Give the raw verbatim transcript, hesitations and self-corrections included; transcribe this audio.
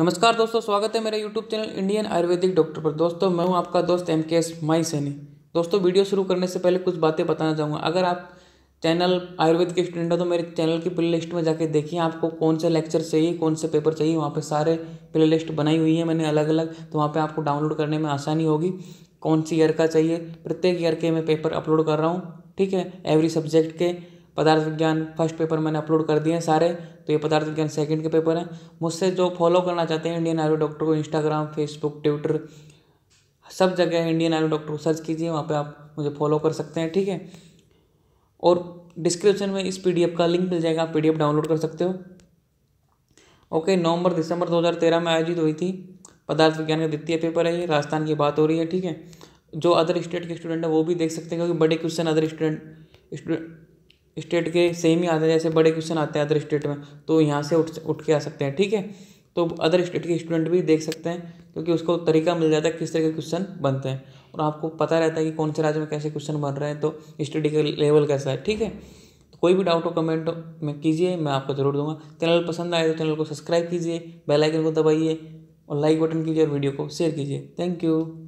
नमस्कार दोस्तों, स्वागत है मेरे YouTube channel Indian Ayurvedic doctor पर। दोस्तों मैं हूं आपका दोस्त एम के एस माई सेनी। दोस्तों वीडियो शुरू करने से पहले कुछ बातें बताना चाहूँगा। अगर आप चैनल आयुर्वेद के स्टूडेंट हो तो मेरे चैनल की प्ले लिस्ट में जाके देखिए आपको कौन से लेक्चर चाहिए, कौन से पेपर चाहिए। वहाँ पर सारे प्ले लिस्ट बनाई हुई है मैंने अलग अलग, तो वहाँ पर आपको डाउनलोड करने में आसानी होगी। कौन सी ईयर का चाहिए, प्रत्येक ईयर के मैं पेपर अपलोड कर रहा हूँ, ठीक है। एवरी सब्जेक्ट के पदार्थ विज्ञान फर्स्ट पेपर मैंने अपलोड कर दिए हैं सारे, तो ये पदार्थ विज्ञान सेकंड के पेपर हैं। मुझसे जो फॉलो करना चाहते हैं इंडियन आयुर्वेद डॉक्टर को, इंस्टाग्राम, फेसबुक, ट्विटर, सब जगह इंडियन आयुर्वेद डॉक्टर को सर्च कीजिए, वहाँ पे आप मुझे फॉलो कर सकते हैं, ठीक है। और डिस्क्रिप्शन में इस पीडीएफ का लिंक मिल जाएगा, आप पीडीएफ डाउनलोड कर सकते हो। ओके, नवंबर दिसंबर दो हज़ार तेरह में आयोजित हुई थी। पदार्थ विज्ञान का द्वितीय पेपर है, ये राजस्थान की बात हो रही है, ठीक है। जो अदर स्टेट के स्टूडेंट हैं वो भी देख सकते हैं, क्योंकि बड़े क्वेश्चन अदर स्टूडेंट स्टेट के सेम ही आते हैं, जैसे बड़े क्वेश्चन आते हैं अदर स्टेट में, तो यहाँ से उठ उठ के आ सकते हैं, ठीक है। तो अदर स्टेट के स्टूडेंट भी देख सकते हैं, क्योंकि उसको तरीका मिल जाता है किस तरह के क्वेश्चन बनते हैं, और आपको पता रहता है कि कौन से राज्य में कैसे क्वेश्चन बन रहे हैं, तो स्टडी का लेवल कैसा है, ठीक है। तो कोई भी डाउट हो कमेंट में कीजिए, मैं आपको जरूर दूंगा। चैनल पसंद आए तो चैनल को सब्सक्राइब कीजिए, बेल आइकन को दबाइए और लाइक बटन कीजिए और वीडियो को शेयर कीजिए। Thank you.